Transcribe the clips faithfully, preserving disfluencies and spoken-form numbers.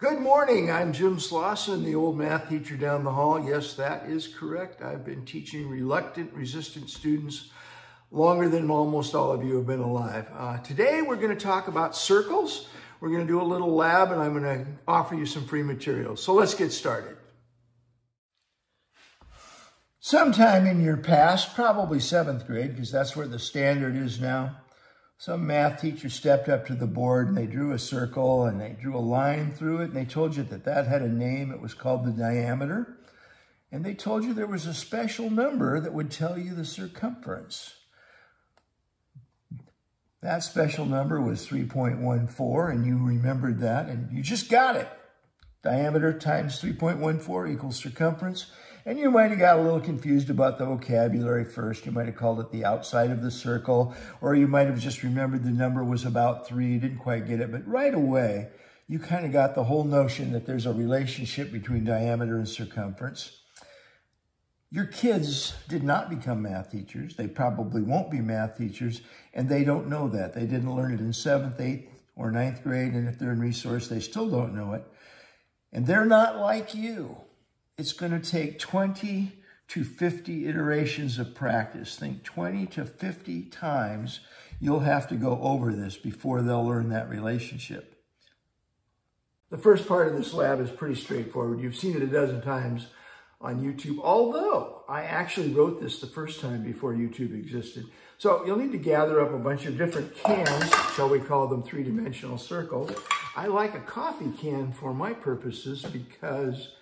Good morning, I'm Jim Slosson, the old math teacher down the hall. Yes, that is correct. I've been teaching reluctant, resistant students longer than almost all of you have been alive. Uh, today, we're going to talk about circles. We're going to do a little lab, and I'm going to offer you some free materials. So let's get started. Sometime in your past, probably seventh grade, because that's where the standard is now, some math teacher stepped up to the board and they drew a circle and they drew a line through it and they told you that that had a name. It was called the diameter. And they told you there was a special number that would tell you the circumference. That special number was three point one four, and you remembered that and you just got it. Diameter times three point one four equals circumference. And you might have got a little confused about the vocabulary first. You might have called it the outside of the circle, or you might have just remembered the number was about three. You didn't quite get it. But right away, you kind of got the whole notion that there's a relationship between diameter and circumference. Your kids did not become math teachers. They probably won't be math teachers, and they don't know that. They didn't learn it in seventh, eighth, or ninth grade, and if they're in resource, they still don't know it. And they're not like you. It's going to take twenty to fifty iterations of practice. Think twenty to fifty times you'll have to go over this before they'll learn that relationship. The first part of this lab is pretty straightforward. You've seen it a dozen times on YouTube, although I actually wrote this the first time before YouTube existed. So you'll need to gather up a bunch of different cans, shall we call them three-dimensional circles. I like a coffee can for my purposes because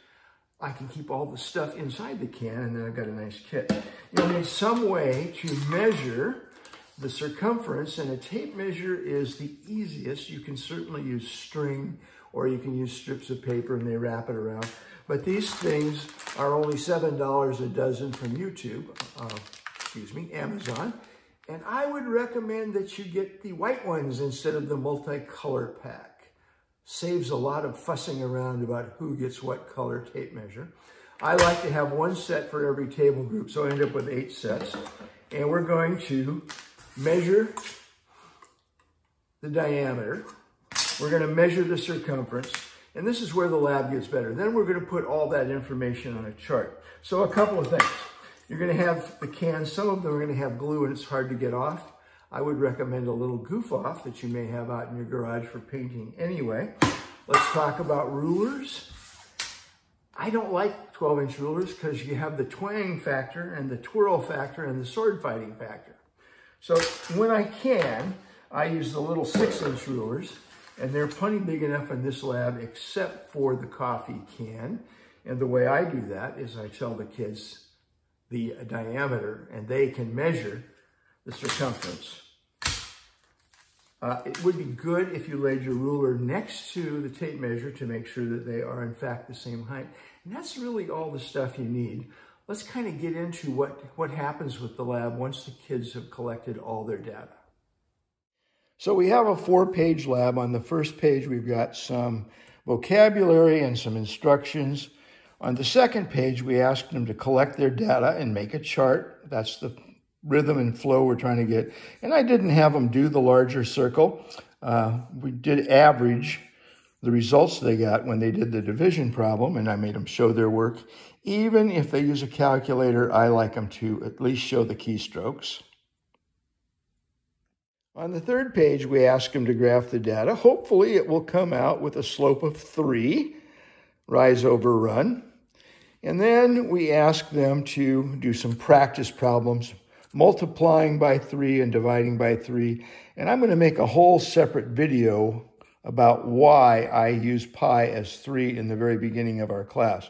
I can keep all the stuff inside the can, and then I've got a nice kit. You'll need some way to measure the circumference, and a tape measure is the easiest. You can certainly use string, or you can use strips of paper and they wrap it around. But these things are only seven dollars a dozen from YouTube, uh, excuse me, Amazon. And I would recommend that you get the white ones instead of the multicolor pack. Saves a lot of fussing around about who gets what color tape measure. I like to have one set for every table group, so I end up with eight sets. And we're going to measure the diameter. We're going to measure the circumference. And this is where the lab gets better. Then we're going to put all that information on a chart. So a couple of things. You're going to have the cans. Some of them are going to have glue and it's hard to get off. I would recommend a little goof off that you may have out in your garage for painting anyway. Let's talk about rulers. I don't like twelve inch rulers because you have the twang factor and the twirl factor and the sword fighting factor. So when I can, I use the little six inch rulers, and they're plenty big enough in this lab except for the coffee can. And the way I do that is I tell the kids the diameter and they can measure the circumference. Uh, it would be good if you laid your ruler next to the tape measure to make sure that they are in fact the same height. And that's really all the stuff you need. Let's kind of get into what, what happens with the lab once the kids have collected all their data. So we have a four-page lab. On the first page, we've got some vocabulary and some instructions. On the second page, we asked them to collect their data and make a chart. That's the rhythm and flow we're trying to get. And I didn't have them do the larger circle. Uh, we did average the results they got when they did the division problem, and I made them show their work. Even if they use a calculator, I like them to at least show the keystrokes. On the third page, we ask them to graph the data. Hopefully, it will come out with a slope of three, rise over run. And then we ask them to do some practice problems, multiplying by three and dividing by three. And I'm going to make a whole separate video about why I use pi as three in the very beginning of our class.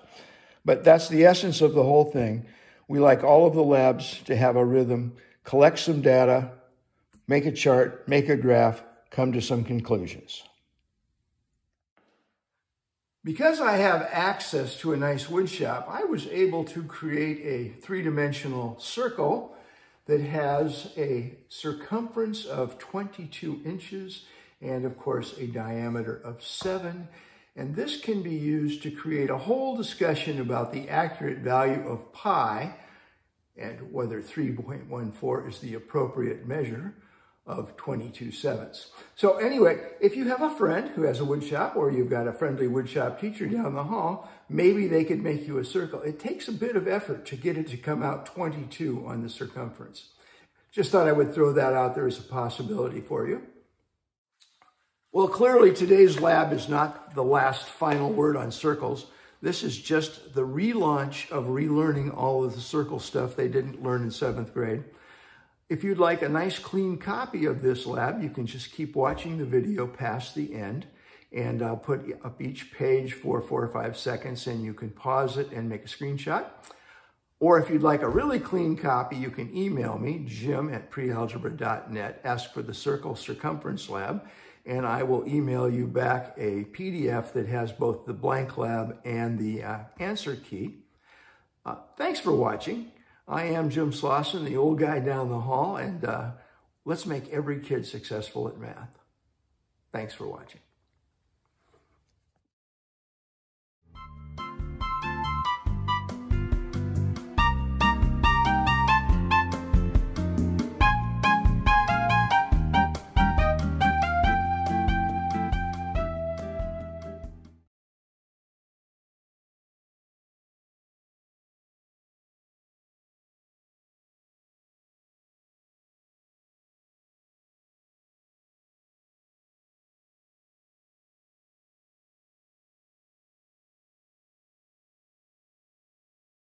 But that's the essence of the whole thing. We like all of the labs to have a rhythm, collect some data, make a chart, make a graph, come to some conclusions. Because I have access to a nice woodshop, I was able to create a three-dimensional circle that has a circumference of twenty-two inches and, of course, a diameter of seven. And this can be used to create a whole discussion about the accurate value of pi and whether three point one four is the appropriate measure of twenty-two sevenths. So anyway, if you have a friend who has a woodshop, or you've got a friendly woodshop teacher down the hall, maybe they could make you a circle. It takes a bit of effort to get it to come out twenty-two on the circumference. Just thought I would throw that out there as a possibility for you. Well, clearly today's lab is not the last final word on circles. This is just the relaunch of relearning all of the circle stuff they didn't learn in seventh grade. If you'd like a nice clean copy of this lab, you can just keep watching the video past the end, and I'll put up each page for four or five seconds and you can pause it and make a screenshot. Or if you'd like a really clean copy, you can email me, jim at prealgebra dot net, ask for the Circle Circumference Lab, and I will email you back a P D F that has both the blank lab and the uh, answer key. Uh, thanks for watching. I am Jim Slosson, the old guy down the hall, and uh, let's make every kid successful at math. Thanks for watching.